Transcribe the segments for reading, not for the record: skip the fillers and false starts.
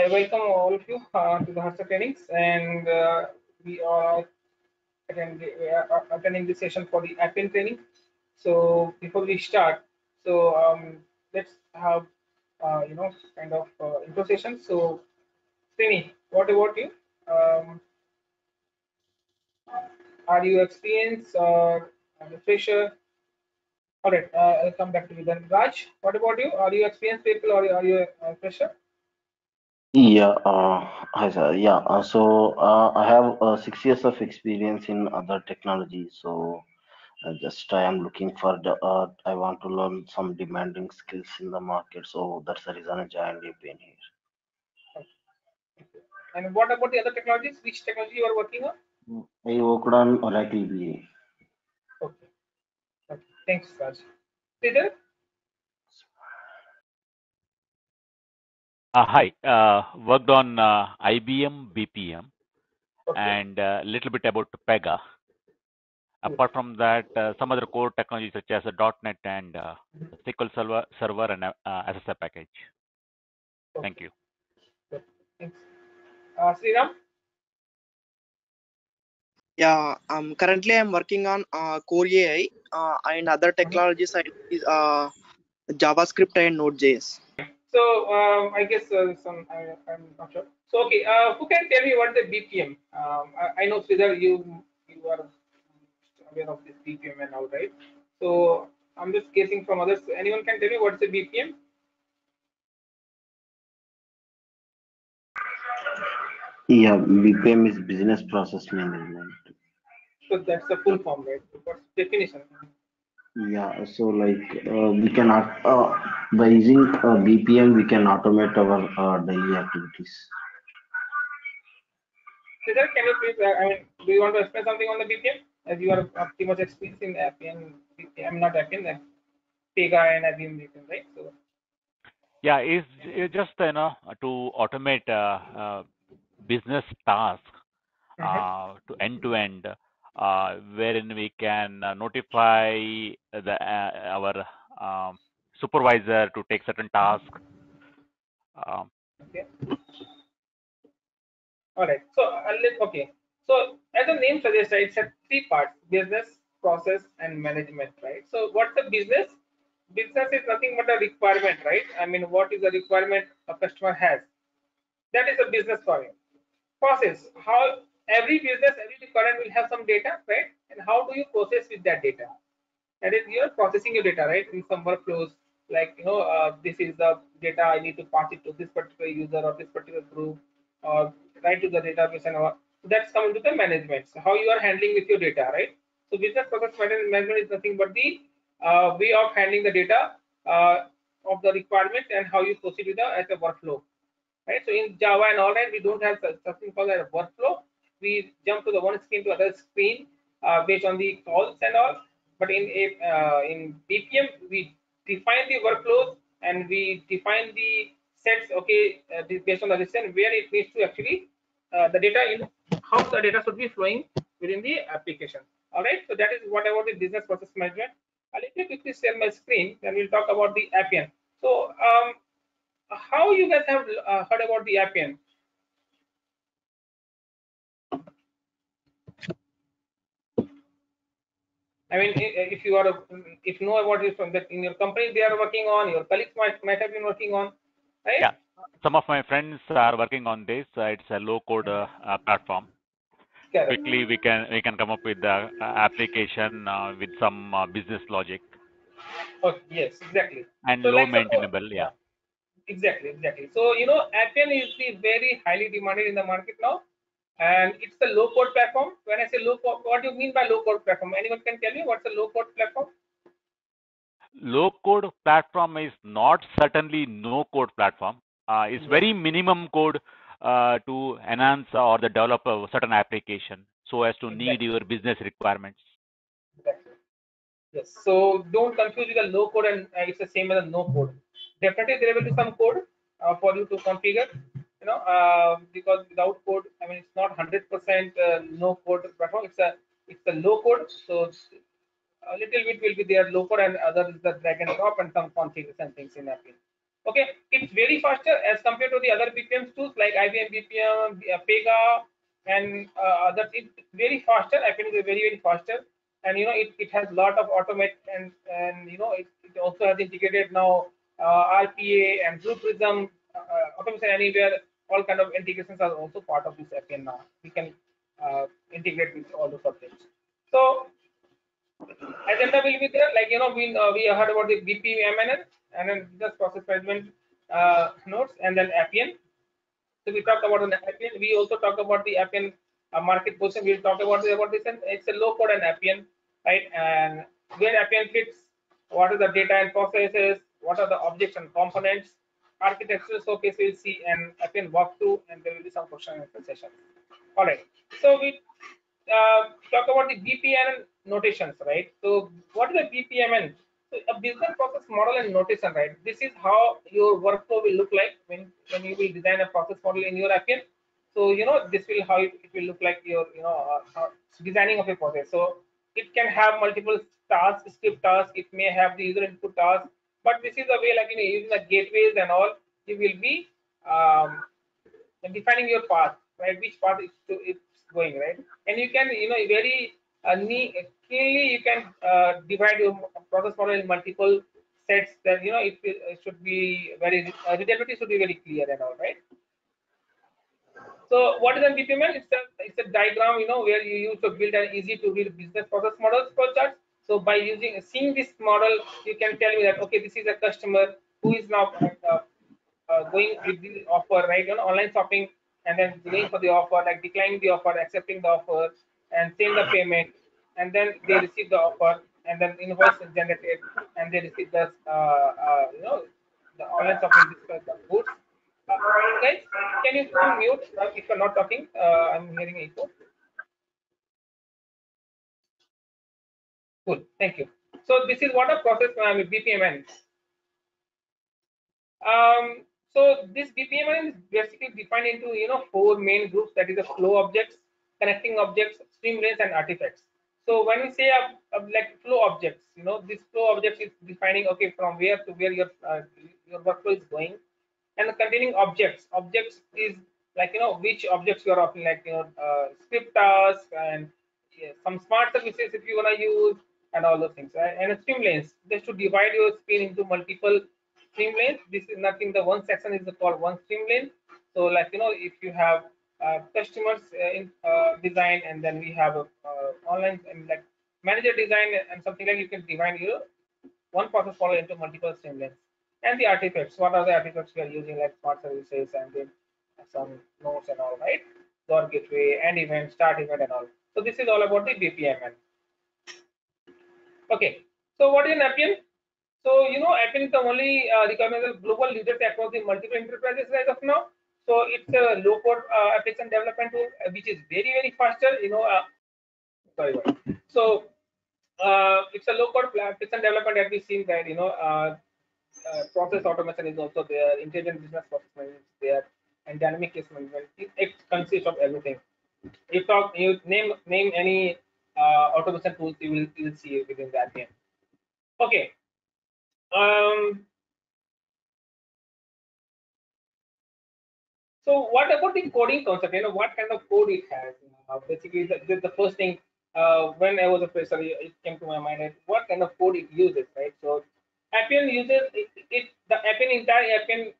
I welcome all of you to the Harsha Trainings, and we are attending this session for the Appian training. So before we start, so let's have intro session. So Srini, what about you? Are you experienced or a fresher? All right, I'll come back to you then. Raj, what about you? Are you experienced people or are you a fresher? Yeah, hi sir. Yeah, so I have 6 years of experience in other technologies. So I am looking for the. I want to learn some demanding skills in the market. So that's the reason I joined Appian here. And what about the other technologies? Which technology you are working on? I worked on Oracle BA. Okay. Okay. Thanks, Raj. Peter. Hi, worked on IBM BPM, okay, and a little bit about Pega. Apart from that, some other core technologies such as .NET and SQL Server and SSIS package. Okay. Thank you. Okay. Thanks. Sriram? Yeah, currently I'm working on core AI and other technologies, JavaScript and Node.js. So I guess I'm not sure. So okay, who can tell me what the BPM? I know Sridhar, you are aware of this BPM and all, right? So I'm just guessing from others. Anyone can tell me what's the BPM? Yeah, BPM is business process management. So that's the full form, right? What's the definition? Yeah, so like we can by using BPM we can automate our daily activities. Sridhar, can you please do you want to explain something on the BPM, as you are pretty much experienced in Appian? I'm not Appian, Pega and IBM BPM, right? So yeah, it's just to automate business tasks to end to end. Wherein we can notify the our supervisor to take certain tasks. Okay. All right. So okay. So as the name suggests, it's a three parts: business, process, and management. Right. So what's the business? Business is nothing but a requirement, right? I mean, what is the requirement a customer has? That is a business for him. Process. How? Every business, every department will have some data, right? And how do you process with that data? That is, you are processing your data, right? In some workflows, like this is the data I need to pass it to this particular user or this particular group, or right to the database and all. So that's coming to the management. So how you are handling with your data, right? So business process management is nothing but the way of handling the data of the requirement and how you proceed with the as a workflow, right? So in Java and all that, we don't have something called a workflow. We jump to the one screen to other screen based on the calls and all, but in BPM we define the workflows and we define the sets, okay, based on the reason where it needs to actually the data in how the data should be flowing within the application. All right, so that is what about the business process management. Let me quickly share my screen, then we'll talk about the Appian. So how you guys have heard about the Appian? I mean, if you are, if you know about it from that in your company they are working on, your colleagues might have been working on, right? Yeah, some of my friends are working on this. It's a low-code platform. Correct. Quickly we can come up with the application with some business logic. Oh, yes, exactly. And so low maintainable, yeah. Exactly. So Appian is very highly demanded in the market now. And it's a low-code platform. When I say low-code, what do you mean by low-code platform? Anyone can tell me what's a low-code platform? Low-code platform is not certainly no-code platform. It's very minimum code to enhance or the develop a certain application so as to need your business requirements. Exactly. Yes. So don't confuse with a low-code and it's the same as a no-code. Definitely there will be some code for you to configure. Because without code, I mean, it's not 100% no code platform. It's a low code, so a little bit will be there low code, and other is the drag and drop and some configuration things in Appian. Okay, it's very faster as compared to the other BPM tools like IBM BPM, Pega, and others. It's very faster. I think it's very faster, and you know it has lot of automate and you know it also has integrated now RPA and Blue Prism, Automation Anywhere. All kind of integrations are also part of this Appian now. We can integrate with all the subjects. So agenda will be there, like you know we heard about the BPMN and then business process management nodes, and then Appian. So we talked about the Appian. We also talked about the Appian market position. We'll talk about this, and it's a low code and Appian, right? And where Appian fits, what are the data and processes, what are the objects and components, architectural showcase we'll see, and Appian walkthrough, and there will be some question and answer session. All right. So we talk about the BPMN notations, right? So what is a BPMN? So a business process model and notation, right? This is how your workflow will look like when you will design a process model in your Appian. So you know this will how it will look like your designing of a process. So it can have multiple tasks, script tasks. It may have the user input tasks. But this is the way, like you know, using the gateways and all, you will be defining your path, right? Which path it's going, right? And you can, you know, very clearly you can divide your process model in multiple sets. That you know, it should be very readability should be very clear and all, right? So what is a BPMN? It's a diagram, you know, where you use to build an easy to read business process models flow charts. So by seeing this model, you can tell me that okay, this is a customer who is now going with the offer, right? You know, online shopping, and then going for the offer, like declining the offer, accepting the offer, and paying the payment, and then they receive the offer, and then invoice is generated, and they receive the you know the online shopping the goods. Guys, can you please mute if you're not talking? I'm hearing echo. Cool. Thank you. So this is what a process BPMN. So this BPMN is basically defined into you know 4 main groups, that is the flow objects, connecting objects, streamlines, and artifacts. So when we say like flow objects, you know this flow objects is defining okay from where to where your workflow is going, and the containing objects. Objects is like you know which objects you are offering, like you know script tasks and some smart services if you wanna use. And all those things, right? And streamlines, just to divide your screen into multiple streamlines. This is nothing. The one section is called one streamline. So, like you know, if you have customers in design, and then we have online and like manager design and something like, you can divide your one process model into multiple streamlines. And the artifacts. What are the artifacts we are using? Like smart services and then some nodes and all, right? Door gateway, end event, start event, and all. So this is all about the BPMN. Okay, so what is an Appian? So you know Appian is the only recognized global leader across the multiple enterprises as of now. So it's a low-code application development tool, which is very faster. You know, so it's a low-code application development that we've seen that you know process automation is also there, intelligent business process management is there, and dynamic case management. It consists of everything. You name any automation tools you will see within that game. Okay. So what about the coding concept? You know what kind of code it has. Basically, the first thing when I was a professor, it came to my mind is what kind of code it uses, right? So Appian uses the entire Appian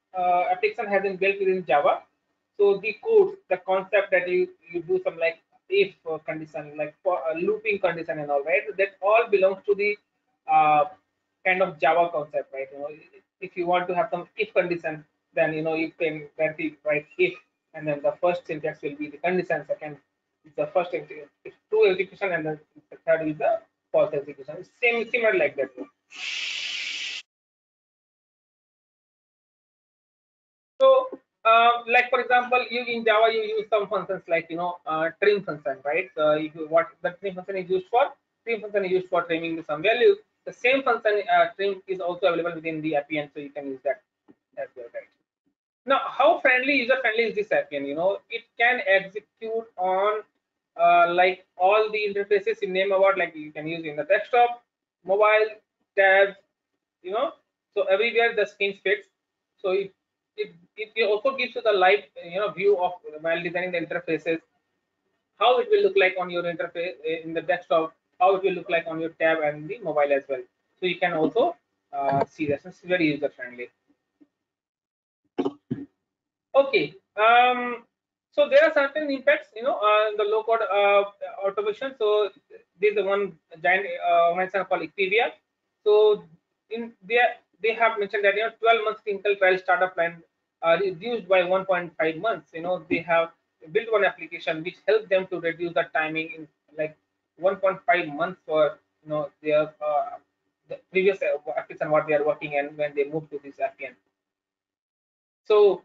application has been built within Java. So the code, the concept that you do some like if condition, like for a looping condition and all, right? That all belongs to the kind of Java concept, right? You know, if you want to have some if condition, then you know you can write if, and then the first syntax will be the condition, second is the first true execution, and then the third is the false execution. It's similar like that. So like for example, in Java you use some functions like you know trim function, right? So if you what the trim function is used for trimming to some value. The same function trim is also available within the Appian, so you can use that as well, right? Now, how user friendly is this Appian? You know, it can execute on like all the interfaces you name about, like you can use in the desktop, mobile, tabs, you know, so everywhere the screen fits. So it also gives you the live view of while designing the interfaces, how it will look like on your interface in the desktop, how it will look like on your tab and the mobile as well. So you can also see that. It's very user friendly. Okay, so there are certain impacts, the low code automation. So this is the one giant organization called Ictivia. So in there they have mentioned that 12 months clinical trial startup plan are reduced by 1.5 months. They have built one application which helps them to reduce the timing in like 1.5 months for their the previous application what they are working and when they move to this Appian. So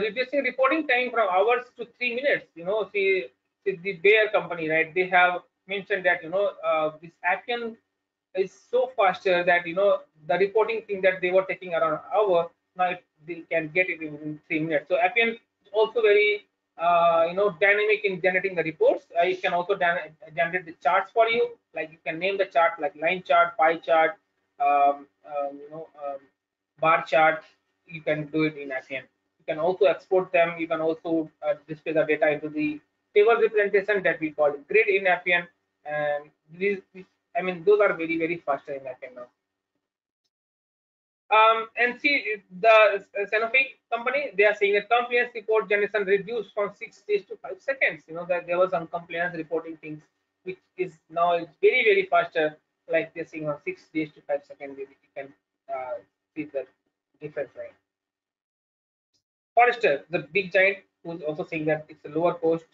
reducing reporting time from hours to 3 minutes. See the Bayer company, right? They have mentioned that this Appian is so faster that the reporting thing that they were taking around an hour, now they can get it in 3 minutes. So Appian is also very dynamic in generating the reports. You can also generate the charts for you. Like you can name the chart like line chart, pie chart, bar chart. You can do it in Appian. You can also export them. You can also display the data into the table representation that we call grid in Appian. And those are very, very faster in Appian now. And see, the Sanofi company, they are saying that compliance report generation reduced from 6 days to 5 seconds. That there was some compliance reporting things, which is now it's very, very faster. Like they're saying on 6 days to 5 seconds, you can see the difference, right? Forrester, the big giant, who's also saying that it's a lower cost,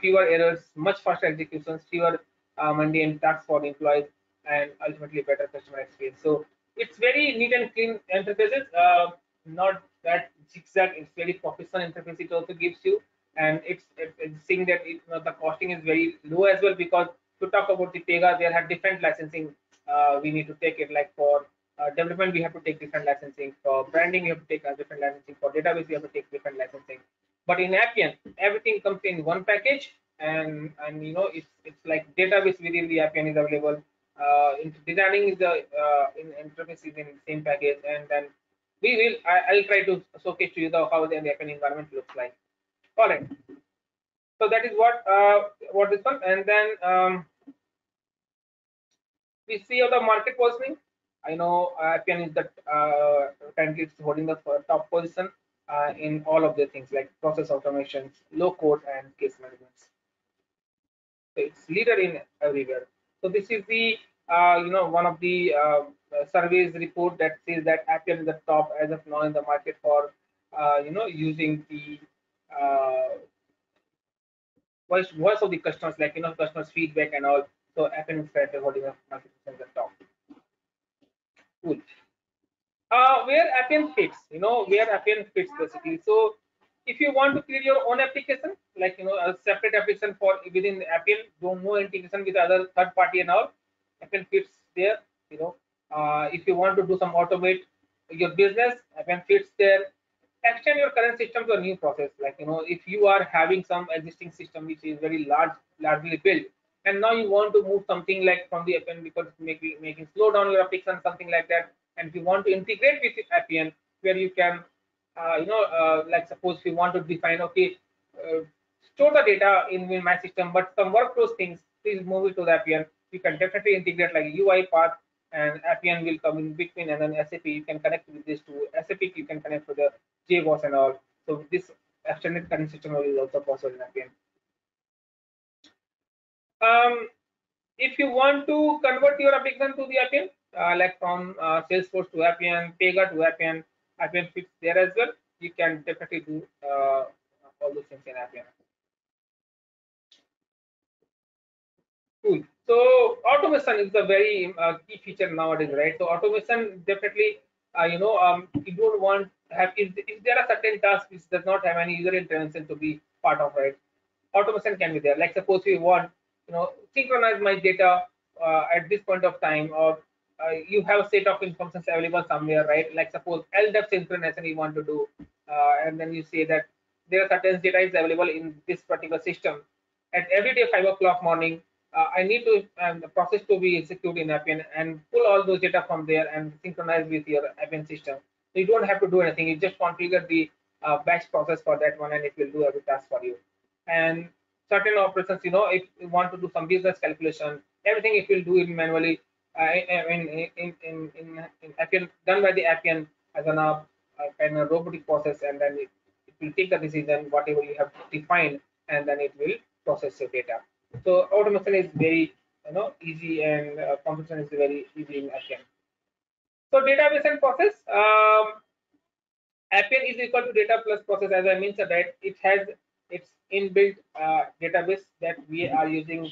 fewer errors, much faster executions, fewer mundane tasks for employees, and ultimately better customer experience. So it's very neat and clean interfaces, not that zigzag. It's very professional interface it also gives you, and it's seeing that the costing is very low as well, because to talk about the Pega, there have different licensing we need to take it, like for development we have to take different licensing, for branding we have to take a different licensing, for database we have to take different licensing. But in Appian, everything comes in one package, and it's like database within the Appian is available, designing is the interface is in the same package, and then I'll try to showcase to you how the Appian environment looks like. All right, so that is what this one, and then we see the market positioning. I know Appian is that currently it's holding the top position in all of the things like process automations, low code, and case management. So it's leader in everywhere. So this is the one of the surveys report that says that Appian is the top as of now in the market for using the voice of the customers, like customers feedback and all. So Appian is currently holding the market in the top. Cool. Where Appian fits, where Appian fits basically. So if you want to create your own application, like a separate application for within Appian, don't know integration with other third party and all, Appian fits there. If you want to do some automate your business, Appian fits there. Extend your current system to a new process, like if you are having some existing system which is very largely built, and now you want to move something like from the Appian because it's making slow down your application, something like that. And if you want to integrate with Appian, where you can, like suppose if you want to define, okay, store the data in my system, but some workflows things, please move it to the Appian. You can definitely integrate like UI Path, and Appian will come in between, and then SAP, you can connect with this to SAP, you can connect to the JBoss and all. So this extended current system is also possible in Appian. If you want to convert your application to the Appian, like from Salesforce to Appian, Pega to Appian, Appian fits there as well. You can definitely do all those things in Appian. Cool. So automation is a very key feature nowadays, right? So automation definitely, you don't want to have, if there are certain tasks which does not have any user intervention to be part of, right? Automation can be there. Like suppose we want synchronize my data at this point of time, or you have a set of information available somewhere, right? Like suppose LDAP synchronization you want to do, and then you say that there are certain data is available in this particular system at every day 5 o'clock morning. I need to the process to be executed in Appian and pull all those data from there and synchronize with your Appian system. So you don't have to do anything. You just configure the batch process for that one, and it will do every task for you. And certain operations, you know, if you want to do some business calculation, everything it will do it manually. In Appian, done by the Appian as an a robotic process, and then it will take the decision whatever you have defined, and then it will process your data. So automation is very easy, and computation is very easy in Appian. So database and process. Appian is equal to data plus process. As I mentioned, that it has its inbuilt database that we are using.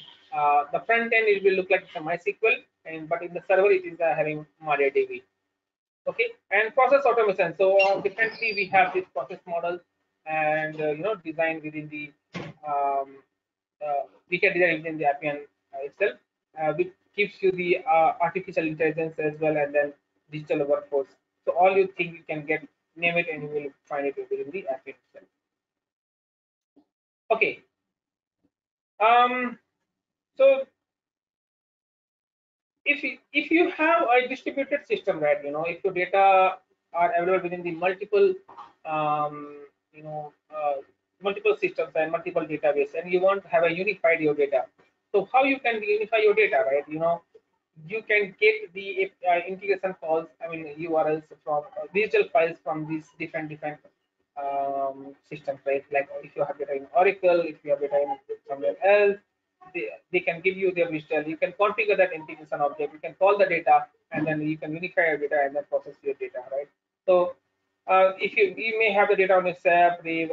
The front end it will look like some MySQL, but in the server it is having MariaDB. Okay, and process automation. So differently we have this process model, and design within the we can design within the Appian itself, which gives you the artificial intelligence as well, and then digital workforce. So all you think you can get, name it, and you will find it within the Appian itself. Okay. So if you have a distributed system, right, if your data are available within the multiple multiple systems and multiple databases, and you want to have a unified your data, so how you can unify your data, right? You can get the integration calls, URLs from digital files from these different systems, right? Like if you have data in Oracle, if you have data in somewhere else, they can give you their digital. You can configure that integration object. You can call the data, and then you can unify your data and then process your data, right? So if you may have the data on a SAP, this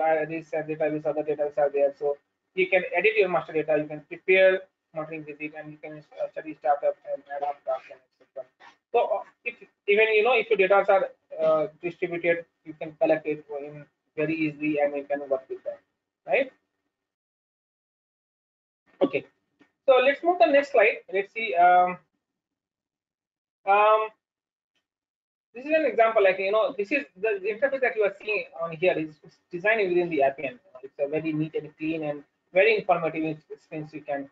database, other databases are there. So you can edit your master data. You can prepare monitoring visit, and you can study startup and add up tasks, etc. So if your data are distributed, you can collect it very easily, and you can work with that, right? Okay, so let's move to the next slide. Let's see. This is an example, this is the interface that you are seeing on here is designed within the Appian. It's a very neat and clean and very informative experience you can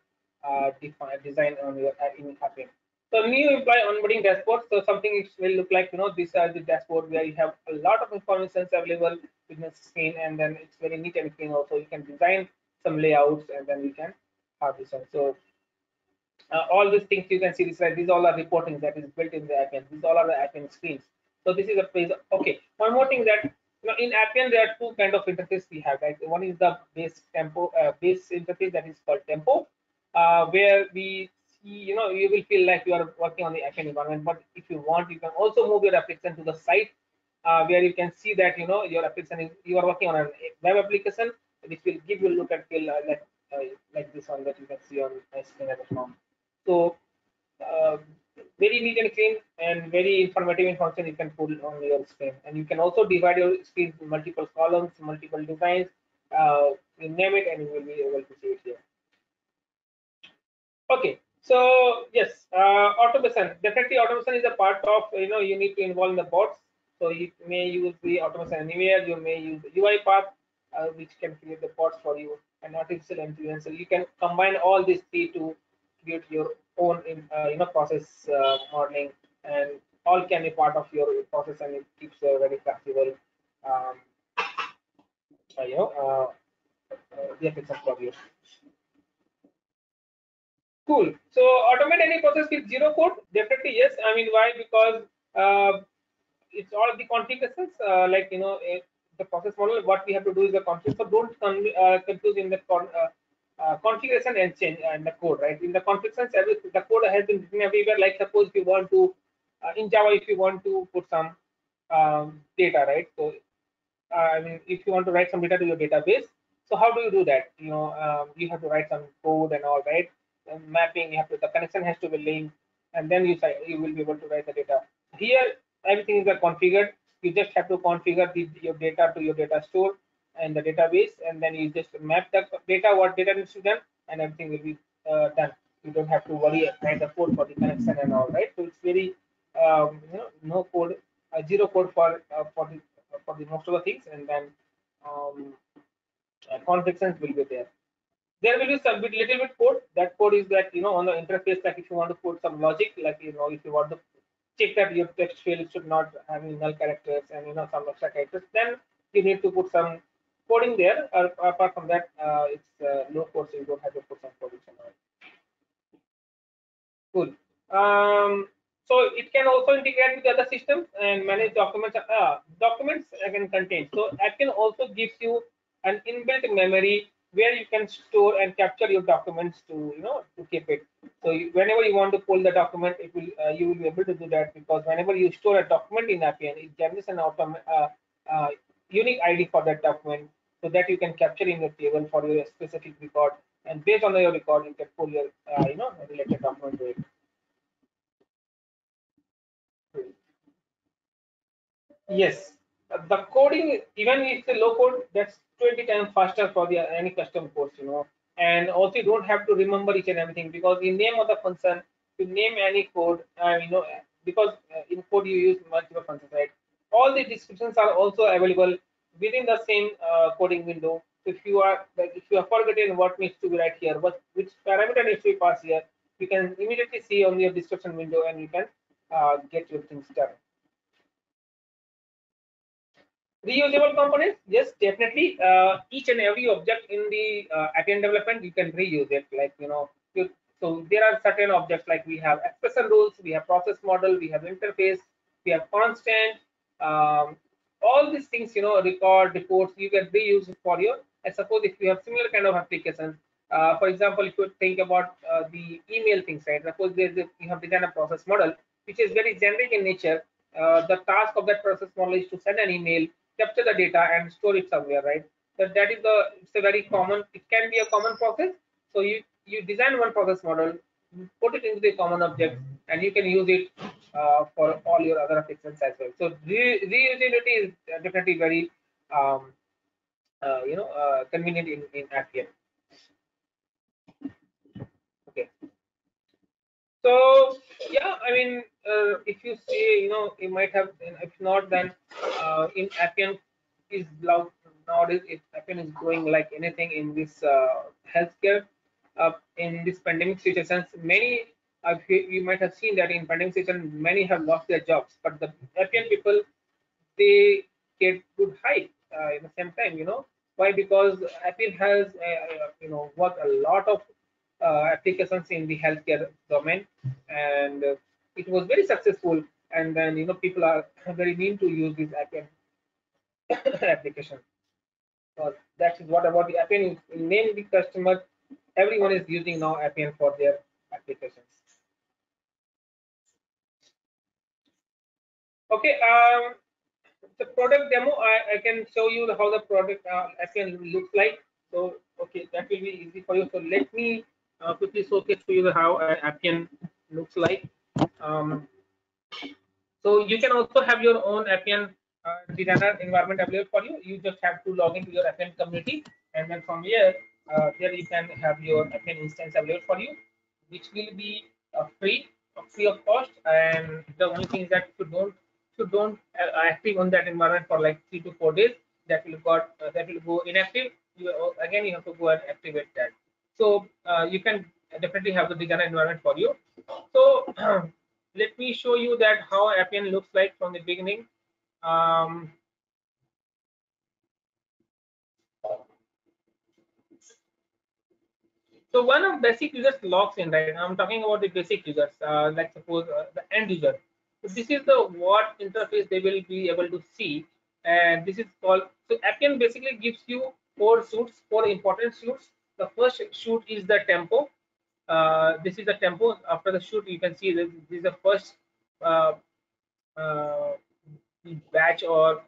design on your in Appian. So new employee onboarding dashboard. So something it will look like, this is the dashboard where you have a lot of information available within the screen, and then it's very neat and clean. Also, you can design some layouts, and then you can have this one. So all these things you can see this, right? These all are reporting that is built in the Appian. These all are the Appian screens. So this is a place. Okay, one more thing that in Appian there are two kind of interfaces we have, right? One is the base interface that is called Tempo, where we see, you will feel like you are working on the Appian environment, but if you want, you can also move your application to the site, where you can see that your application is, you are working on a web application, which will give you a look at feel like this one that you can see on my screen at the moment. So very neat and clean and very informative information you can pull on your screen, and you can also divide your screen in multiple columns, multiple designs. You name it, and you will be able to see it here. Okay, so yes, automation. Definitely, automation is a part of you need to involve the bots. So you may use the Automation Anywhere. You may use the UI Path, which can create the bots for you, and artificial intelligence. So you can combine all these three to create your own process modeling, and all can be part of your process, and it keeps a very flexible the application for you. Cool. So automate any process with zero code? Definitely yes. Why? Because it's all the configurations, the process model, what we have to do is the configuration. So don't confuse in the configuration and change and the code, right? In the configuration, the code has been written everywhere. Like suppose if you want to in Java, if you want to put some data, right? So if you want to write some data to your database, so how do you do that? You have to write some code and all, right? And mapping, you have to, the connection has to be linked, and then you will be able to write the data. Here, everything is configured. You just have to configure your data to your data store and the database, and then you just map the data, what data needs to be done, and everything will be done. You don't have to worry about the code for the connection and all, right? So it's very no code, zero code for the most of the things, and then configurations will be there. There will be some little bit code. That code is on the interface. Like if you want to put some logic, if you want to check that your text field should not have any null characters and some extra characters, then you need to put some coding there. Apart from that, it's no code, so you don't have to put some coding somewhere. Cool. So it can also integrate with other systems and manage documents. Documents again contain. So Appian also gives you an inbuilt memory where you can store and capture your documents to to keep it. So whenever you want to pull the document, it will you will be able to do that, because whenever you store a document in Appian, it generates an unique ID for that document, so that you can capture in your table for your specific record, and based on your record, you can pull your related document to it. Yes, the coding, even if it's a low code, that's 20 times faster for the any custom course, and also you don't have to remember each and everything, because in name of the function you name any code, because in code you use multiple functions, right? All the descriptions are also available within the same coding window. If you are forgotten what needs to be right here, which parameter needs to be passed here, you can immediately see on your description window, and you can get your things done. Reusable components, yes, definitely. Each and every object in the Appian development, you can reuse it. So there are certain objects, like we have expression rules, we have process model, we have interface, we have constant. All these things, record, reports, you can reuse it for your. I suppose if you have similar kind of applications, for example, if you think about the email things, right? Suppose you have designed a process model which is very generic in nature. The task of that process model is to send an email, capture the data, and store it somewhere, right? That is the it's a very common. It can be a common process. So you design one process model, put it into the common object, and you can use it for all your other applications as well. So reusability is definitely very convenient in Appian. Okay. So yeah, if you see, you might have. If not, then in Appian is nowadays Appian is growing like anything in this healthcare. In this pandemic situations, many you might have seen that in pandemic situation many have lost their jobs, but the Appian people, they get good hype at the same time. Why? Because Appian has worked a lot of applications in the healthcare domain, and it was very successful, and then people are very mean to use this Appian application. So that is what about the Appian. Name the customer, everyone is using now Appian for their applications. Okay, the product demo, I can show you how the product Appian looks like. So okay, that will be easy for you. So let me quickly showcase to you how Appian looks like. So you can also have your own Appian designer environment available for you. You just have to log into your Appian community, and then from here, you can have your Appian instance available for you, which will be free of cost. And the only thing is that if you don't active on that environment for like 3 to 4 days, that will go inactive. You have to go and activate that. So you can definitely have the designer environment for you. So let me show you that how Appian looks like from the beginning. So one of basic users logs in, right? I'm talking about the basic users, like suppose the end user. So this is the what interface they will be able to see, and this is called. So Appian basically gives you 4 suites, 4 important suites. The first suite is the tempo. This is the tempo. After the suite, you can see this is the first batch or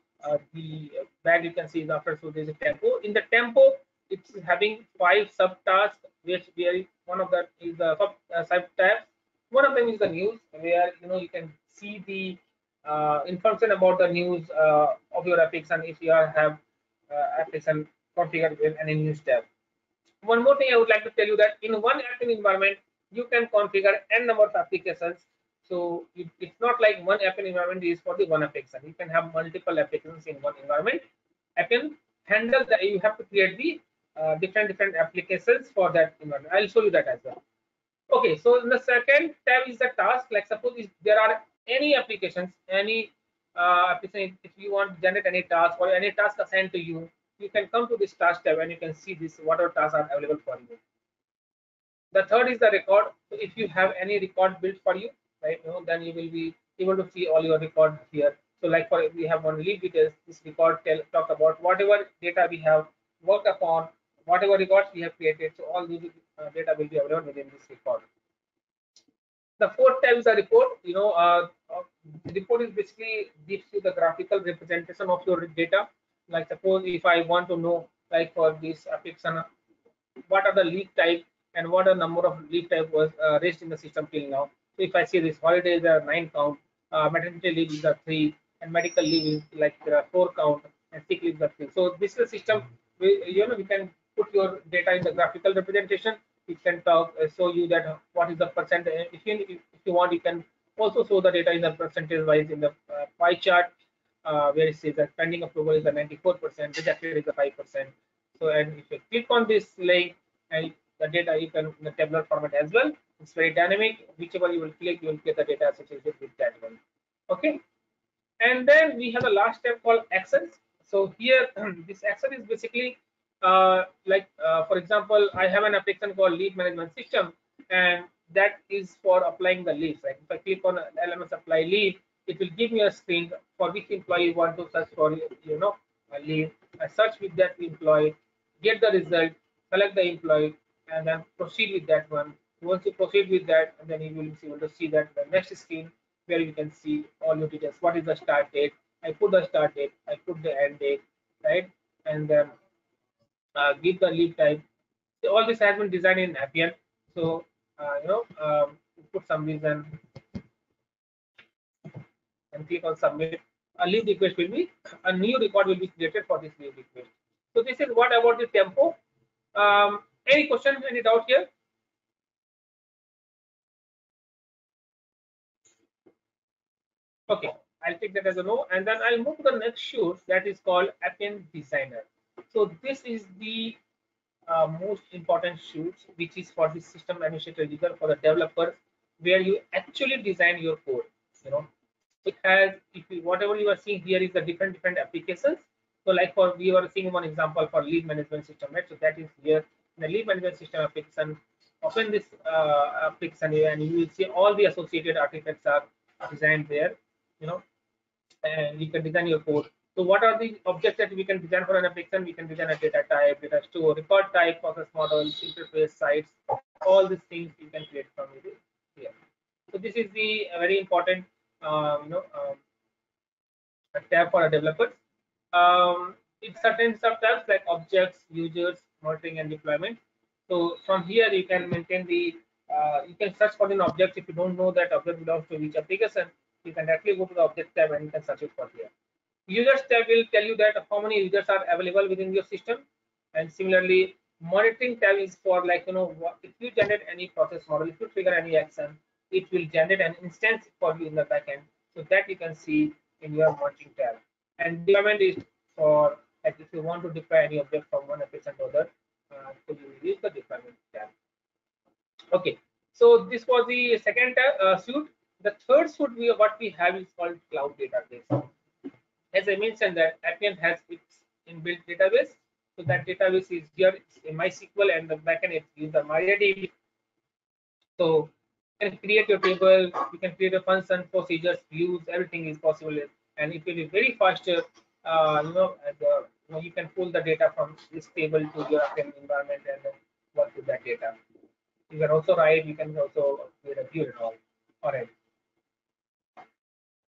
the bag you can see is after. So there's a tempo. In the tempo, it's having 5 subtasks, where one of that is the subtabs. One of them is the news, where you can see the information about the news of your application if you have application configured with any news tab. One more thing I would like to tell you that in one Appian environment you can configure n number of applications. So it's not like one Appian environment is for the one application. You can have multiple applications in one environment. Appian handle that. You have to create the different applications for that environment. I'll show you that as well. Okay, so in the second tab is the task. Like suppose there are any applications, any application, if you want to generate any task or any task assigned to you, you can come to this task tab and you can see this whatever tasks are available for you. The third is the record. So if you have any record built for you, right now, then you will be able to see all your record here. So like for we have one lead details, this record talk about whatever data we have worked upon, whatever records we have created. So all these data will be available within this record. The fourth tab is a report. You know, the report is basically gives you the graphical representation of your data. Like suppose if I want to know, like for this application, what are the leave type and what are the number of leave type was raised in the system till now. So if I see this holidays are 9 count, maternity leave is a 3, and medical leave is like there are 4 count, and sick leave is a 3. So this is a system. You know, we can put your data in the graphical representation. It can talk, show you that what is the percent. If you want, you can also show the data in the percentage wise in the pie chart, where it says that pending approval is the 94%, rejected is the 5%. So, and if you click on this link, and the data you can in the tabular format as well. It's very dynamic. Whichever you will click, you will get the data associated with that one. Okay. And then we have the last step called actions. So here, this action is basically for example, I have an application called lead management system, and that is for applying the leaves. Right? If I click on elements apply leave, it will give me a screen for which employee you want to search for, you know, a leave. I search with that employee, get the result, select the employee, and then proceed with that one. Once you proceed with that, and then you will be able to see that the next screen where you can see all your details. What is the start date? I put the start date. I put the end date, right? And then give the leave type. So all this has been designed in Appian. So put some reason and click on submit. A leave request will be a new record will be created for this leave request. So this is what about the tempo. Any questions? Any doubt here? Okay, I'll take that as a no, and then I'll move to the next shoot that is called Appian Designer. So this is the most important shoot, which is for the system administrator user, for the developer, where you actually design your code. You know, it has whatever you are seeing here is the different applications. So like for we were seeing one example for lead management system, right? So that is here in the lead management system application. Open this application and you will see all the associated artifacts are designed there. You know, and you can design your code. So what are the objects that we can design for an application? We can design a data type, data store, record type, process models, interface, sites, all these things you can create from here. So this is the very important, tab for a developer. It's certain subtabs like objects, users, monitoring, and deployment. So from here you can maintain the, you can search for an object. If you don't know that object belongs to which application, you can directly go to the object tab and you can search it for here. Users tab will tell you that how many users are available within your system, and similarly monitoring tab is for like if you generate any process model, if you trigger any action, it will generate an instance for you in the backend, so that you can see in your monitoring tab. And deployment is for like if you want to deploy any object from one application to other, so you will use the deployment tab. Okay, so this was the second suite. The third suite we have is called cloud database. As I mentioned that Appian has its inbuilt database, so that database is here, it's in MySQL, and the backend it is the MariaDB. So you can create your table, you can create a function, procedures, views, everything is possible, and it will be very faster. You can pull the data from this table to your Appian environment and then work with that data. You can also write, you can also create a view and all. All right.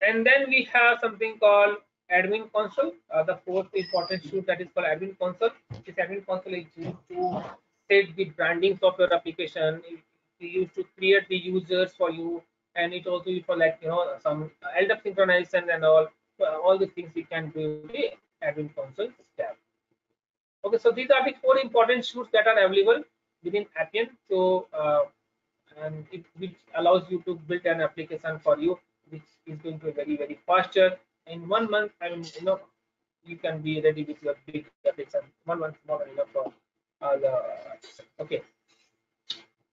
And then we have something called admin console. The fourth important suite that is called admin console. This admin console is used to set the branding of your application. It used to create the users for you, and it also used for like some LDAP synchronization and all. So all these things we can do with the admin console tab. Okay, so these are the four important suites that are available within Appian. So and it which allows you to build an application for you, which is going to be very, very faster. In 1 month, you can be ready with your big application. 1 month more than enough for okay.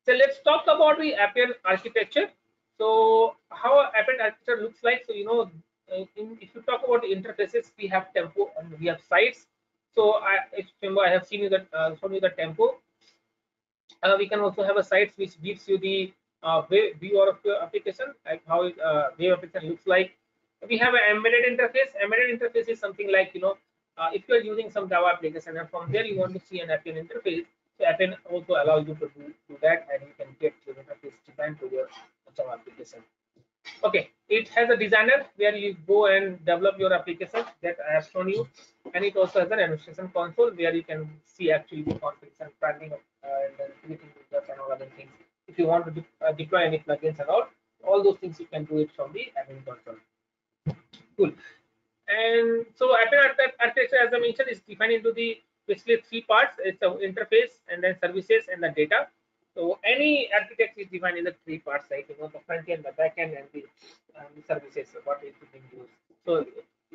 So let's talk about the Appian architecture. So how Appian architecture looks like. So you know, if you talk about the interfaces, we have tempo and we have sites. So I have seen you that shown you the tempo. We can also have a sites which gives you the view of your application, like how web application looks like. We have an embedded interface. Embedded interface is something like, you know, if you are using some Java application and from there you want to see an Appian interface, so Appian also allows you to do that, and you can get your interface designed to your Java application. Okay, it has a designer where you go and develop your application that I have shown you, and it also has an administration console where you can see actually the configs and planning and creating users and all other things. If you want to deploy any plugins and all those things, you can do it from the admin console. Cool. And so Appian architecture, as I mentioned, is defined into the basically three parts. It's an interface, and then services, and the data. So any architecture is defined in the three parts, like, you know, the front end, the back end, and the services, what is being used. So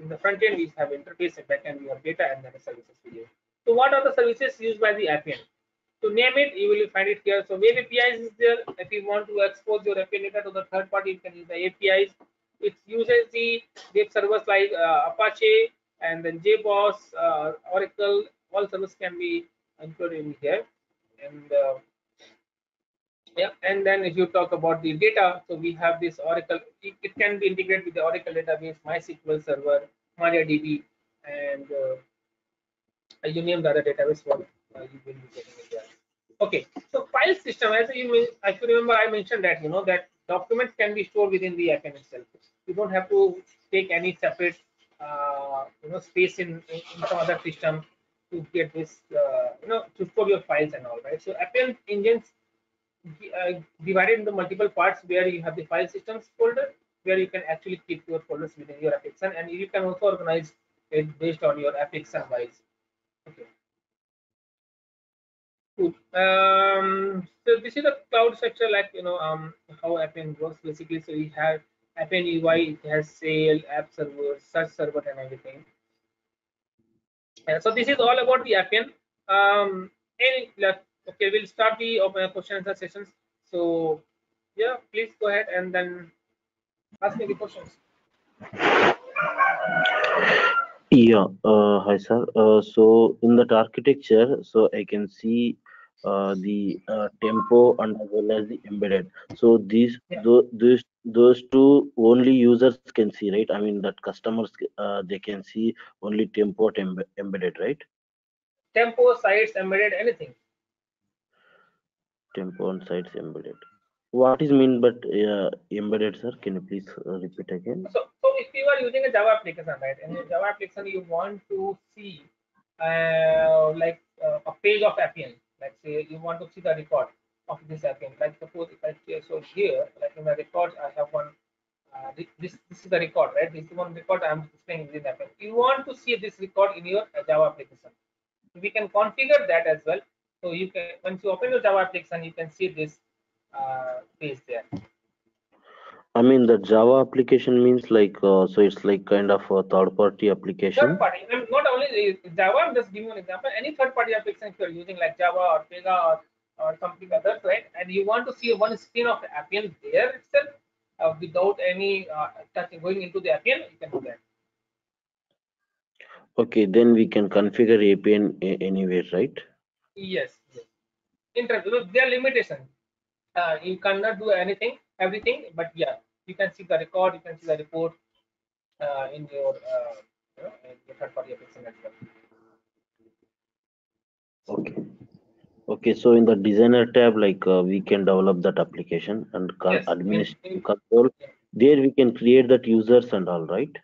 in the front end, we have interface, and back end, we have data, and then the services we use. So what are the services used by the Appian? To name it, you will find it here. So web APIs is there. If you want to expose your Appian data to the third party, you can use the APIs. It uses the web servers like Apache and then JBoss, Oracle. All servers can be included in here. And yeah, and then if you talk about the data, so we have this Oracle. It can be integrated with the Oracle database, MySQL Server, MariaDB, and you name the other database one, you will be getting it there. Okay, so file system, as you mean, I remember I mentioned that, you know, that documents can be stored within the Appian itself. You don't have to take any separate you know, space in some other system to get this you know, to store your files and all, right? So Appian engines divided into multiple parts, where you have the file systems folder, where you can actually keep your folders within your application, and you can also organize it based on your application wise. Okay. So this is a cloud structure, like, you know, how Appian works basically. So we have Appian UI, it has sale, app server, search server, and everything. And so this is all about the Appian. Okay, we'll start the question and answer sessions. So yeah, please go ahead and then ask me the questions. Yeah, hi sir. So in that architecture, so I can see the tempo and as well as the embedded. So these, yeah, those two only users can see, right? I mean that customers they can see only tempo and embedded, right? Tempo, sites, embedded, anything. Tempo and sites, embedded. What is mean but embedded, sir? Can you please repeat again? So if you are using a Java application, right, and in Java application you want to see like a page of Appian. Like, say you want to see the record of this Appian. Like, suppose if I show here, like in my record, I have one. This is the record, right? This is one record I am displaying in Appian. You want to see this record in your Java application. We can configure that as well. So you can, once you open your Java application, you can see this page there. I mean, the Java application means like so it's like kind of a third-party application. Third party. I mean, not only Java. I'm just giving an example. Any third-party application if you're using like Java or Pega or something others, right? And you want to see one screen of the Appian there itself without any touching going into the Appian, you can do that. Okay, then we can configure Appian anywhere, right? Yes. Yes. Interesting. There are limitations. You cannot do anything, everything, but yeah, you can see the record, you can see the report in your you know, in your third-party application as well. Okay. Okay. So in the designer tab, like we can develop that application and yes, administrative control. Yeah. There we can create that users and all, right?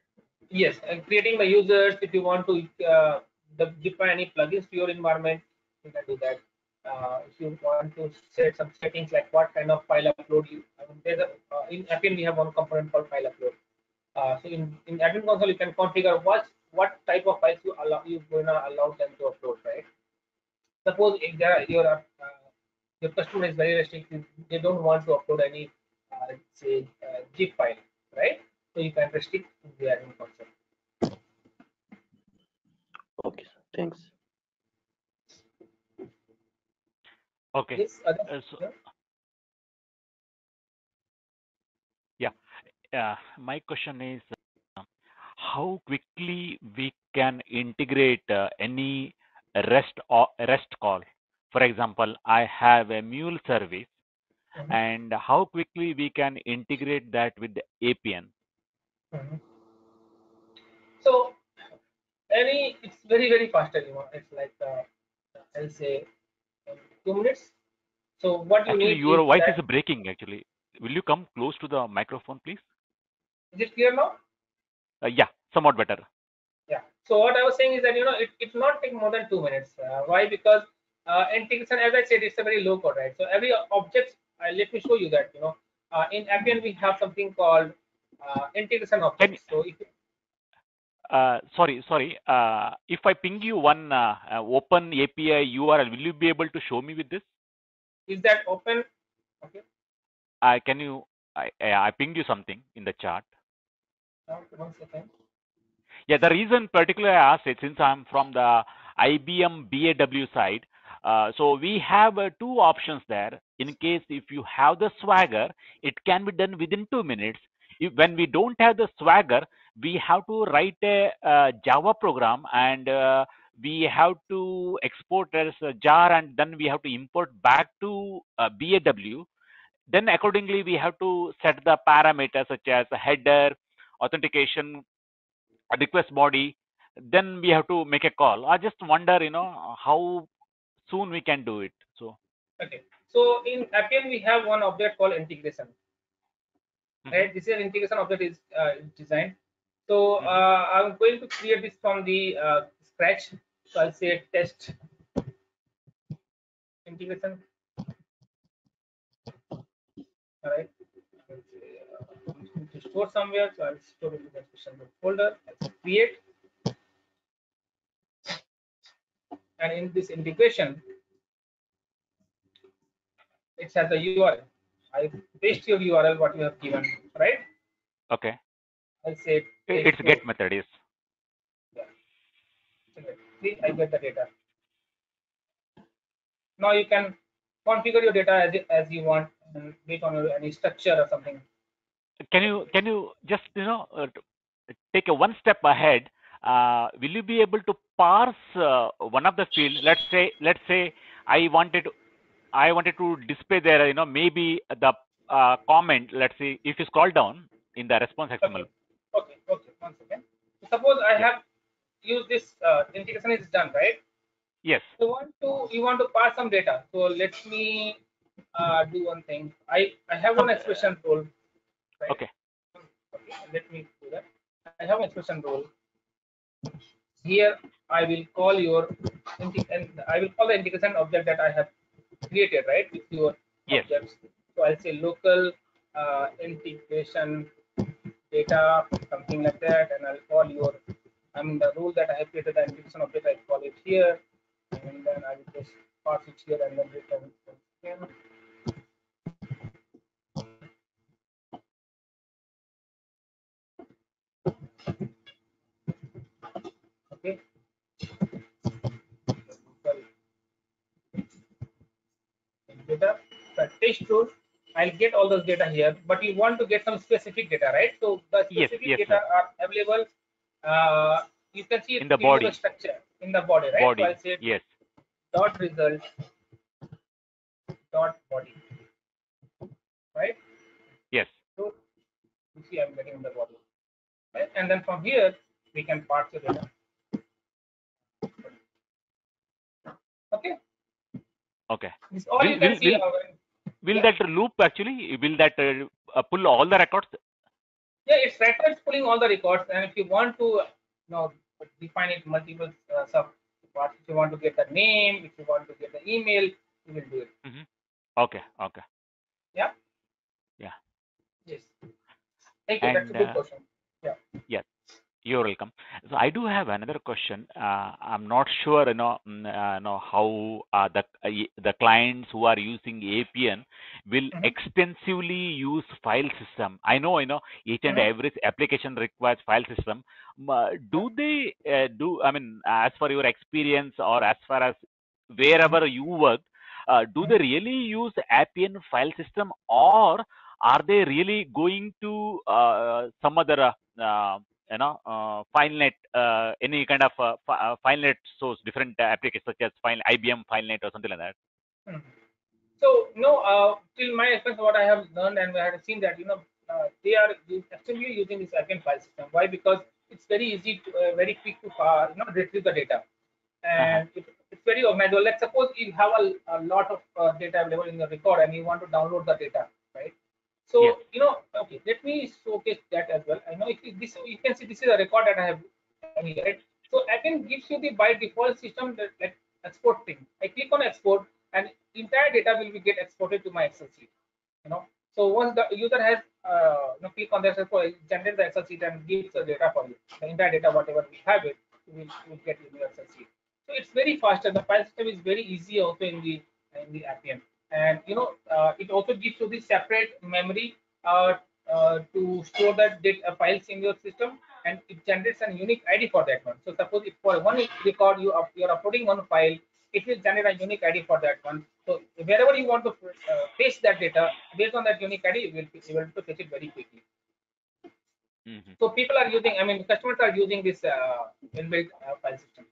Yes, and creating the users. If you want to deploy any plugins to your environment, you can do that. If you want to set some settings like what kind of file upload you, I mean, there's a, in Appian we have one component called file upload. So in Admin console you can configure what type of files you're gonna allow them to upload, right? Suppose if your customer is very restricted, they don't want to upload any say zip file, right? So you can restrict the Admin console. Okay, sir. Thanks. Okay, yes, yeah, my question is how quickly we can integrate any REST or REST call. For example, I have a Mule service, mm-hmm. and how quickly we can integrate that with the Appian. Mm-hmm. So, it's very fast anymore. It's like I'll say 2 minutes. So what you actually need, your voice is breaking. Actually, will you come close to the microphone, please? Is it clear now? Yeah, somewhat better. Yeah. So what I was saying is that it will not take more than 2 minutes. Why? Because integration, as I said, it's a very low code, right? So every object, let me show you that. In Appian we have something called integration objects. So if you, sorry, if I ping you one open API URL, will you be able to show me with this? Is that open? Okay. Can you? I pinged you something in the chat. One second. Yeah, the reason particularly I asked it, since I'm from the IBM BAW side, so we have two options there. In case if you have the Swagger, it can be done within 2 minutes. If, when we don't have the Swagger, we have to write a Java program, and we have to export as a jar, and then we have to import back to BAW. Then accordingly, we have to set the parameters such as a header, authentication, a request body. Then we have to make a call. I just wonder, how soon we can do it. So okay. So in Appian, we have one object called integration. Mm-hmm. Right. This is an integration object is designed. So mm-hmm. I'm going to create this from the scratch. So I'll say test integration. All right. To store somewhere, so I'll store it in the special folder. I'll create, and in this integration, it has a URL. I paste your URL what you have given, right? Okay. I'll say it's get method is. Yeah. See, I get the data. Now you can configure your data as you want, and based on any structure or something. Can you just take a one step ahead? Will you be able to parse one of the fields? Let's say I wanted to display there maybe the comment. Let's see if you scroll down in the response XML. Okay. One second. Suppose I have used this integration is done, right? Yes. You want to pass some data. So let me do one thing. I have one expression role. Right. Okay, let me do that. I have an expression role here. I will call the integration object that I have created, right, with your objects. So I'll say local integration data, something like that, and I'll call the role that I have created, the integration object. I call it here, and then I will just pass it here, and then return it. Okay. Data, the test rule. I'll get all those data here, but you want to get some specific data, right? So the specific data are available. You can see in the body structure in the body, right? Body. So I'll say dot result dot body, right? Yes. So you see, I'm getting the body. Right? And then from here we can parse the data. Okay. Will that loop actually? Will that pull all the records? Yeah, it's records pulling all the records, and if you want to, define it multiple sub parts. If you want to get the name, if you want to get the email, you will do it. Mm-hmm. Okay. Yeah. Yes. Thank you. That's a good question. Yeah. You're welcome. So I do have another question. I'm not sure, how the clients who are using Appian will mm-hmm. extensively use file system. I know, each and mm-hmm. every application requires file system. Do they as for your experience or as far as wherever you work, do they really use Appian file system, or are they really going to some other FileNet, any kind of FileNet source, different applications such as IBM FileNet or something like that? So no, till my experience, what I have learned and I have seen that, you know, they are extremely using this Appian file system. Why? Because it's very easy, to, very quick to retrieve the data, and it's very manual. Let's suppose you have a lot of data available in the record, and you want to download the data, right? So you know, okay, let me showcase that as well. I know this, you can see this is a record that I have here, right? So Appian gives you the by default system that export thing. I click on export, and entire data will be get exported to my Excel sheet. You know, so once the user has click on that, generate the Excel sheet and gives the data for you. The entire data, whatever we have it, will get in the Excel sheet. So it's very fast, and the file system is very easy also in the Appian. And you know, it also gives you the separate memory to store that data files in your system, and it generates a unique ID for that one. So suppose if for one record you are uploading one file, it will generate a unique ID for that one. So wherever you want to fetch that data, based on that unique ID, you will be able to fetch it very quickly. So people are using, I mean, customers are using this inbuilt file system.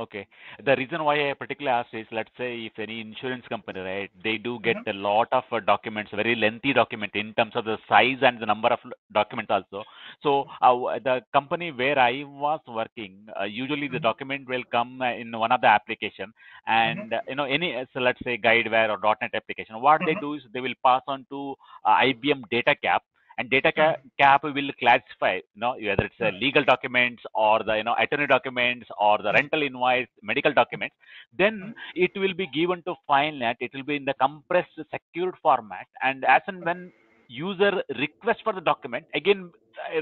Okay. The reason why I particularly asked is, let's say if any insurance company, right, they do get a lot of documents, very lengthy document in terms of the size and the number of documents also. So the company where I was working, usually the document will come in one of the application, and you know, any, so let's say Guideware or .NET application, what they do is they will pass on to IBM DataCap. And DataCap will classify, you know, whether it's legal documents or the, you know, attorney documents or the rental invoice, medical documents. Then it will be given to FileNet. It will be in the compressed, secured format. And as and when user requests for the document, again,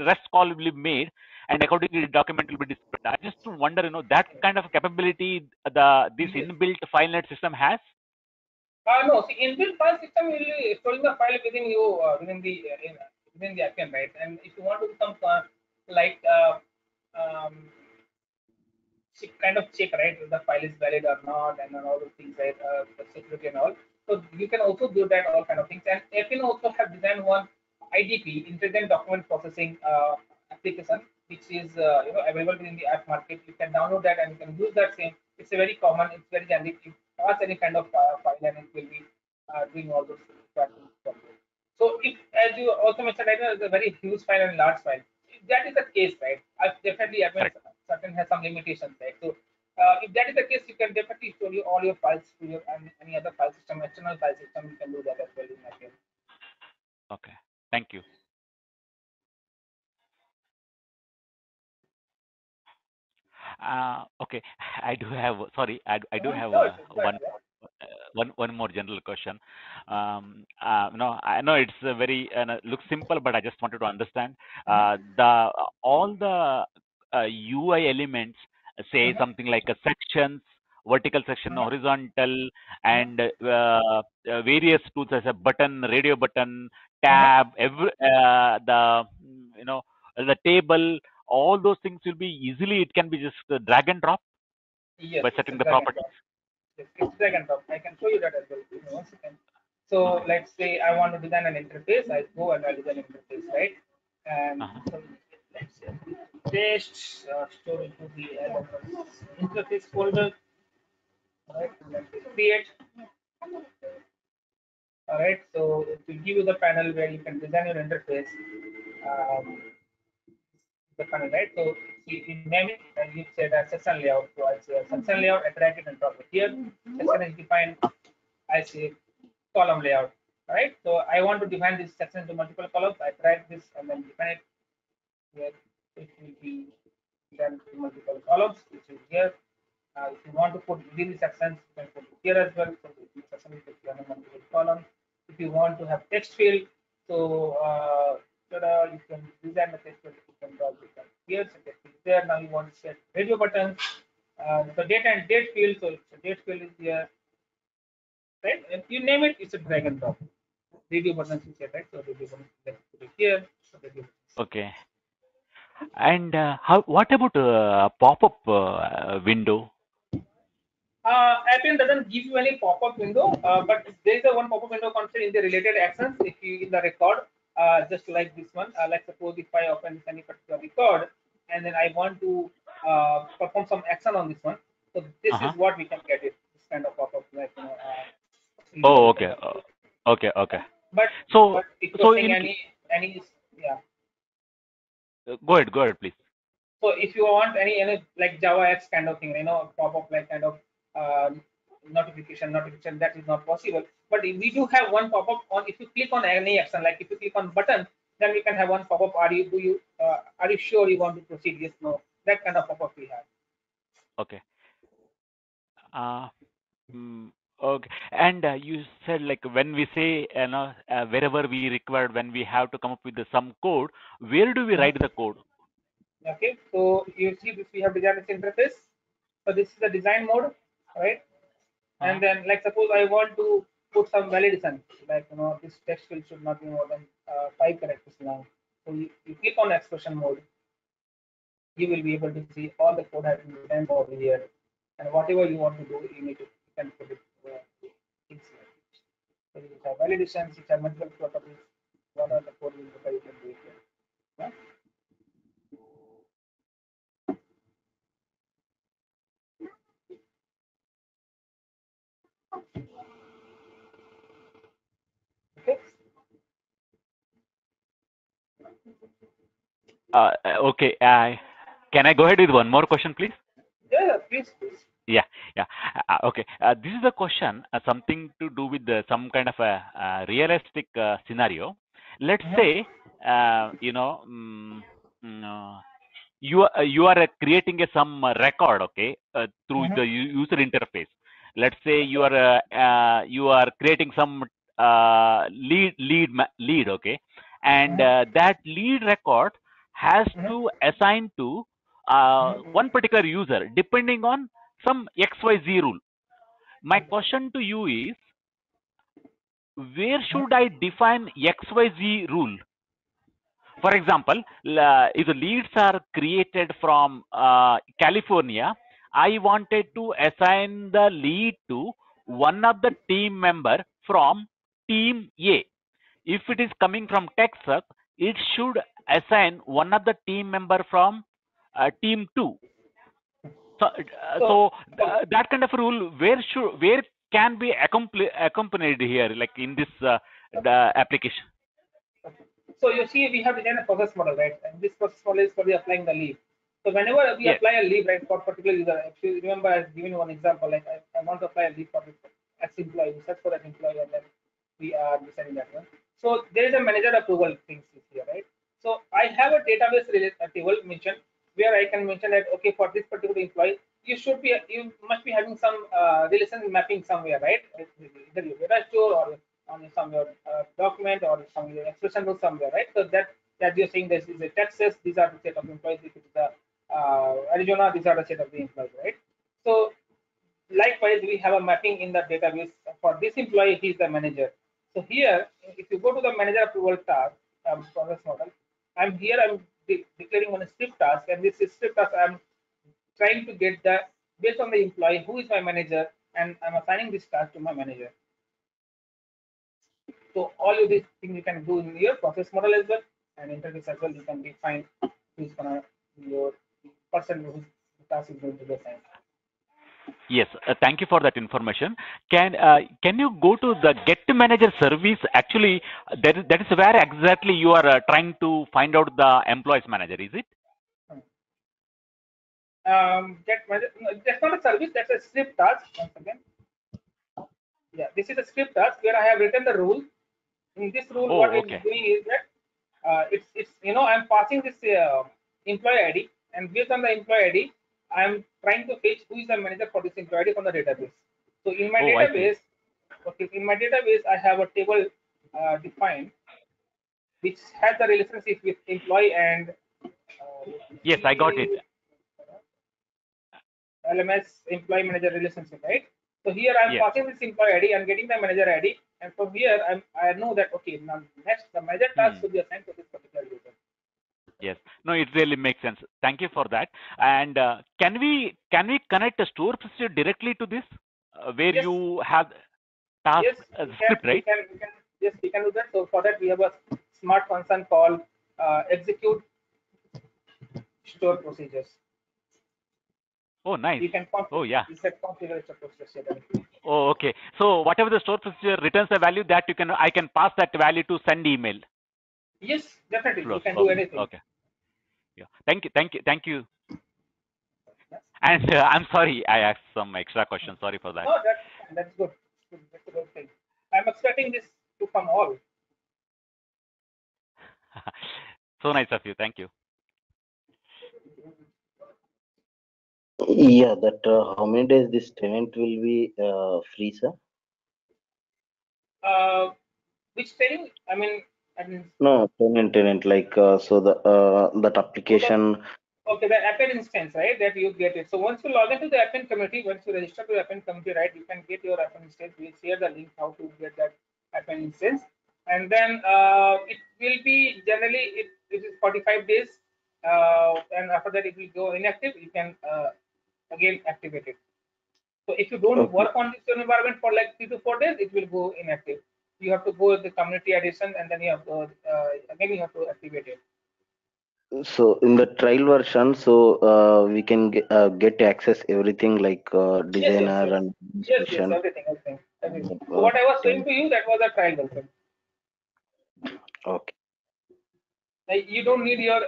REST call will be made, and accordingly, the document will be displayed. I just wonder, you know, that kind of capability this inbuilt FileNet system has. No, the inbuilt file system will be storing the file within you within the Appian, right? And if you want to do some like kind of check, right, if the file is valid or not, and all those things, right, the security and all. So you can also do that, all kind of things. And Appian also have designed one IDP, Intelligent Document Processing application, which is available within the app market. You can download that and you can use that same. It's a very common, it's very generic. You pass any kind of file and it will be doing all those things. So if, as you also mentioned, right now, it's a very huge file and large file. If that is the case, right, Appian certain has some limitations, right? So if that is the case, you can definitely store all your files to your any other file system, external file system. You can do that as well in Appian. Okay, thank you. Okay, I do have. Sorry, I do have one. One more general question. I know it's a very looks simple, but I just wanted to understand all the UI elements, say something like a sections, vertical section, horizontal, and various tools as a button, radio button, tab, the table, all those things will be easily. It can be just drag and drop by setting the properties. It's drag and drop. I can show you that as well. Give me 1 second. So let's say I want to design an interface. I go and I design an interface, right? And so let's say paste, store into the interface folder. All right. Let's create. All right. So it will give you the panel where you can design your interface. The panel, right? So you name it and you say that section layout. So I say section layout, I drag it and drop it here. Section is defined. I say column layout, right? So I want to define this section to multiple columns. I drag this and then define it here. It will be done to multiple columns, which is here. If you want to put within the sections, you can put it here as well. So the section is on multiple columns. If you want to have text field, so you can design the text field. You can draw it here, so text is there. Now you want to set radio buttons. So date and date field, so the date field is here, right? And you name it, it's a drag and drop. Radio buttons is here, right? So radio buttons is here. So radio buttons. Okay. And what about pop-up window? Appian doesn't give you any pop-up window, but there is a one pop-up window concept in the related actions. If you in the record, just like this one, like suppose if I open any particular record and then I want to perform some action on this one, so this is what we can get it. This kind of pop-up, like you know. Oh, okay, okay, okay. But so, any yeah. Go ahead, please. So if you want any like Java X kind of thing, you know, pop-up like kind of notification, that is not possible. But we do have one pop-up on if you click on any action, like if you click on button, then we can have one pop-up. Are you sure you want to proceed? Yes, no. That kind of pop-up we have. Okay. Okay. And you said like when we say, you know, wherever we require, when we have to come up with some code, where do we write the code? Okay, so you see this, we have designed this interface. So this is the design mode, right? And then like suppose I want to put some validation, like you know, this text field should not be more than 5 characters long. So you click on expression mode, you will be able to see all the code has been designed over here, and whatever you want to do, you need to can put it inside. So you have validations, which are multiple properties. What are the code you can do it here? Yeah? Okay, can I go ahead with one more question, please? Yeah, please, please. Yeah, yeah. Okay, this is a question, something to do with some kind of a realistic scenario. Let's say, you know, you are creating some record, okay, through the user interface. Let's say you are creating some lead, okay, and that lead record has to assign to one particular user depending on some XYZ rule. My question to you is, where should I define XYZ rule? For example, if the leads are created from California, I wanted to assign the lead to one of the team member from team A. If it is coming from Texas, it should assign one of the team member from team 2. So, that kind of rule, where can be accompanied here, like in this the application? So you see, we have designed a process model, right? And this process model is for the applying the leave. So whenever we apply a leave, right, for particular user, actually remember I've given you one example, like I want to apply a leave for X employee, we search for an employee, and then we are deciding that one. So there is a manager approval things here, right? So I have a database table mentioned where I can mention that, okay, for this particular employee, you must be having some relation mapping somewhere, right? Either your data store or on some your document or some your expression or somewhere, right? So that you're saying this is a Texas, these are the set of employees. If it's the Arizona, these are the set of the employees, right? So likewise, we have a mapping in the database for this employee. He is the manager. So here, if you go to the manager approval tab, process model, I'm declaring one script task, and this is script task. I'm trying to get the based on the employee who is my manager, and I'm assigning this task to my manager. So all of these things you can do in your process model as well, and interface as well. You can define who's gonna your person whose task is going to be assigned. Yes, thank you for that information. Can you go to the Get to Manager service? Actually, that is where exactly you are trying to find out the employee's manager, is it? Get manager, no, that's not a service, that's a script task. Once again, yeah, this is a script task where I have written the rule. In this rule, what I'm doing is that it's you know, I'm passing this employee ID, and based on the employee ID, I am trying to fetch who is the manager for this employee from the database. So in my database, okay, in my database, I have a table defined which has the relationship with employee and yes, I got it. LMS employee manager relationship, right? So here I am passing this employee ID and getting the manager ID, and from here I know that okay, now next the manager task should be assigned to this particular user. Yes, No, it really makes sense. Thank you for that. And can we connect a store procedure directly to this, where yes. you have task script, right? Yes, we can do that. So for that, we have a smart function called execute store procedures. Oh, nice. You can configure, configure the store procedure. Oh, okay. So whatever the store procedure returns a value, that you can, I can pass that value to send email. Yes, definitely. Close. You can do anything. Okay. Yeah. Thank you. Thank you. Thank you. And I'm sorry, I asked some extra questions. Sorry for that. No, that's good. That's a good thing. I'm expecting this to come all. So nice of you. Thank you. Yeah, that how many days this tenant will be free, sir? Which tenant? I mean, no, tenant like so that application. Okay, the Appian instance, right? That you get it. So once you log into the Appian community, once you register to the Appian community, right? You can get your Appian instance. We'll share the link how to get that Appian instance, and then it will be generally it is 45 days. And after that, it will go inactive. You can again activate it. So if you don't work on this environment for like 3 to 4 days, it will go inactive. You have to go with the community edition, and then you have to again you have to activate it. So in the trial version, so we can get access everything like designer and yes, everything. So what I was saying to you, that was a trial version. Okay. You don't need your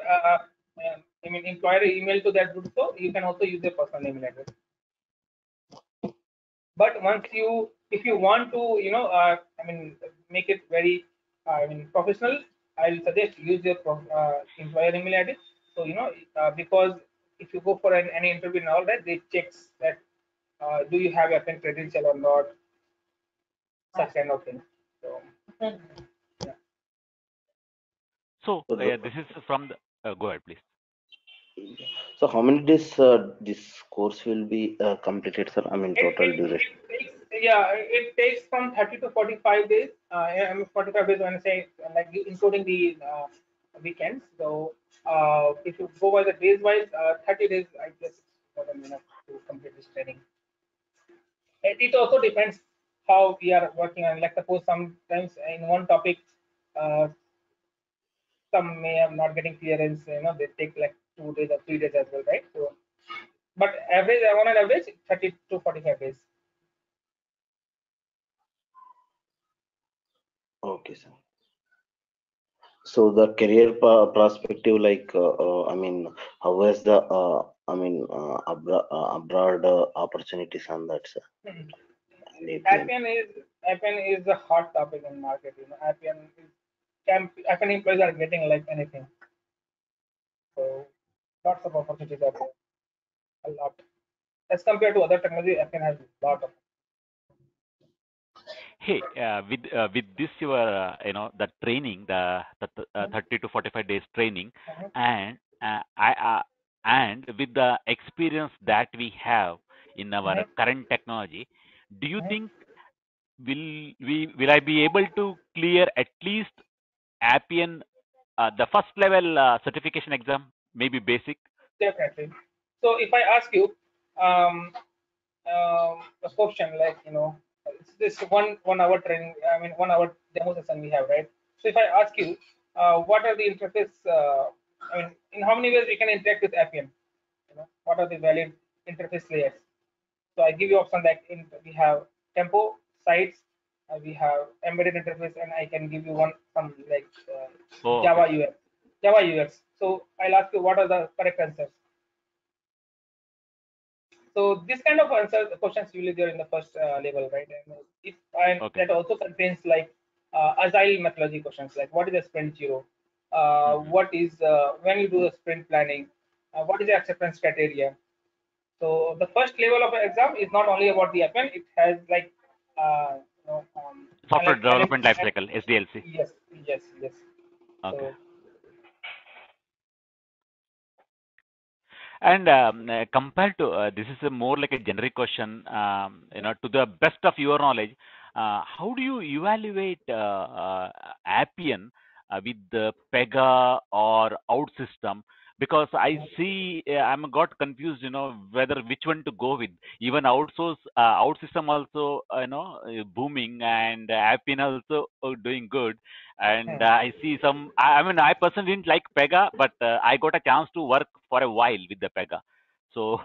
I mean employer email to that group, so you can also use your personal email address. But once you, if you want to, you know, I mean, make it very, I mean, professional, I will suggest use your employer email address. So you know, because if you go for any interview and all that, they checks that do you have a credential or not, such kind of thing. So. So this is from the go ahead, please. So how many days this course will be completed, sir? I mean total duration. It takes from 30 to 45 days. I mean 45 days when I say like including the weekends. So if you go by the days wise, 30 days I guess for the minute to complete this training. And it also depends how we are working on. Like suppose sometimes in one topic. Some may have not getting clearance, you know, they take like 2 days or 3 days as well, right? So, but average, on an average, 30 to 45 days. Okay, sir. So the career perspective, like, I mean, how is the, I mean, abroad opportunities on that, sir? Appian is a hot topic in market, you know, Appian is. Appian employees are getting like anything, so lots of opportunities are there, a lot as compared to other technology. Appian has a lot of. Hey, with this your you know the training, the 30 to 45 days training, and with the experience that we have in our current technology, do you think will I be able to clear at least Appian, the first level certification exam, maybe basic? Definitely. So if I ask you a question like, you know, this one hour training, I mean 1 hour demo session we have, right? So if I ask you what are the interface, I mean in how many ways we can interact with Appian, you know, what are the valid interface layers? So I give you option like we have tempo, sites, we have embedded interface, and I can give you some like Java UX. So I'll ask you what are the correct answers. So this kind of answers, questions usually there in the first level, right? And if that also contains like agile methodology questions, like what is a sprint zero, what is when you do the sprint planning, what is the acceptance criteria. So the first level of an exam is not only about the Appian; it has like software development lifecycle, SDLC. Yes. Okay. So, and compared to this is a more like a generic question. You know, to the best of your knowledge, how do you evaluate Appian with the Pega or OutSystems because I see I'm got confused, you know, whether which one to go with. Even outsource, OutSystems also, you know, booming, and Appian also doing good. And I see some. I mean, I personally didn't like Pega, but I got a chance to work for a while with the Pega. So,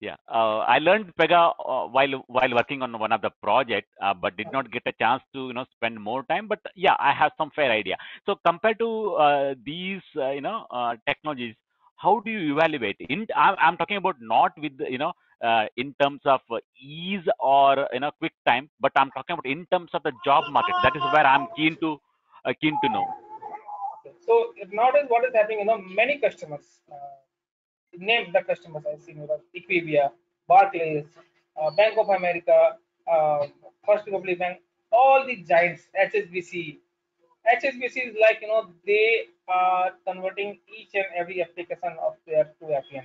yeah, I learned Pega while working on one of the project, but did not get a chance to, you know, spend more time. But yeah, I have some fair idea. So compared to these, you know, technologies, how do you evaluate? I'm talking about not with, you know, in terms of ease or, you know, quick time, but I'm talking about in terms of the job market. That is where I'm keen to know. Okay. So nowadays, what is happening? You know, many customers. Name the customers I've seen, Equivia, Barclays, Bank of America, First Republic Bank, all the giants, HSBC. HSBC is like, you know, they are converting each and every application of their to Appian.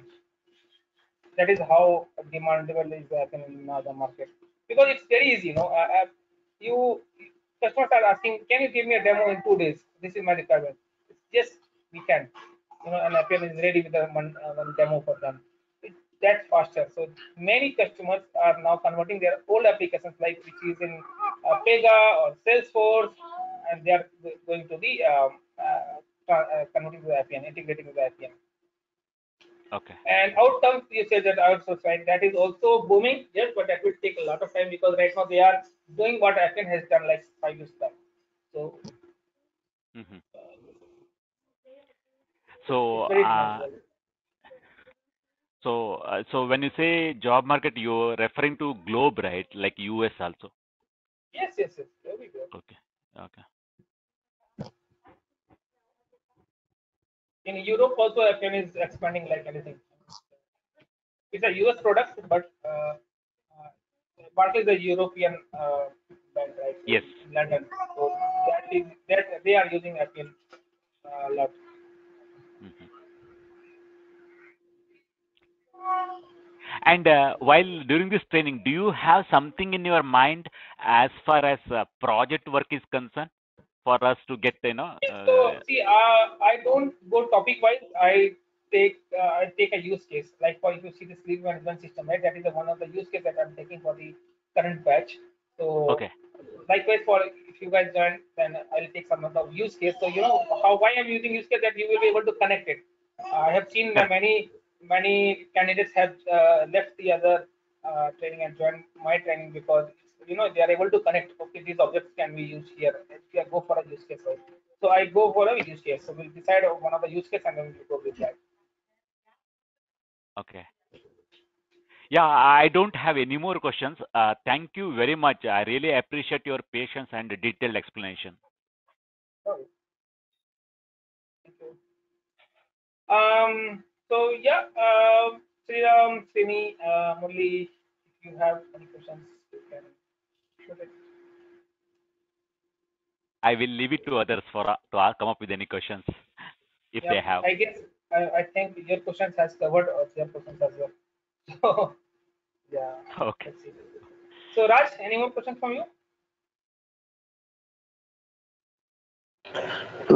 That is how demandable is Appian in the market, because it's very easy, you know. Customers are asking, can you give me a demo in 2 days? This is my requirement. Yes, we can. You know, and Appian is ready with one demo for them. That's faster. So many customers are now converting their old applications, like which is in Pega or Salesforce, and they are going to the converting to Appian, integrating with Appian. Okay. And outcomes, you said that outsource, right? That is also booming. Yes, but that will take a lot of time, because right now they are doing what Appian has done like 5 years back. So. So when you say job market, you're referring to globe, right? Like US also. Yes, yes, yes. There we go. Okay, okay. In Europe also, Appian is expanding like anything. It's a US product, but Barclays is a European bank, right? Yes. London. So that is that they are using Appian a lot. And while during this training, do you have something in your mind as far as project work is concerned for us to get, you know? So, see, I don't go topic wise. I take a use case, like for if you see the sleep management system, right? That is the one of the use case that I'm taking for the current batch. So okay. Likewise, for if you guys join, then I'll take some of the use case. So you know how why I'm using use case, that you will be able to connect it. I have seen many candidates have left the other training and joined my training, because you know they are able to connect. Okay, these objects can be used here. Let's go for a use case, right? So I go for a use case. So we'll decide one of the use case and then we'll go with that. Okay. Yeah, I don't have any more questions. Thank you very much. I really appreciate your patience and detailed explanation. Okay. Thank you. So yeah, Sriram, Srini, Murli, if you have any questions, you can put it. I will leave it to others for to come up with any questions if they have. I guess I think your questions has covered their questions as well. So yeah. Okay. So Raj, any more questions from you?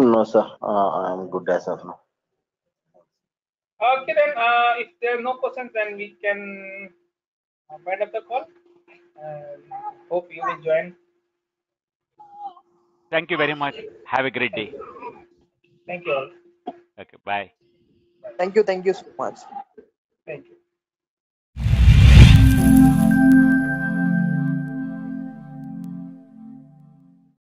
No, sir. I'm good as of now. Okay, then if there are no questions, then we can wind up the call. Hope you will join. Thank you very much. Have a great day. Thank you all. Okay, bye. Thank you so much.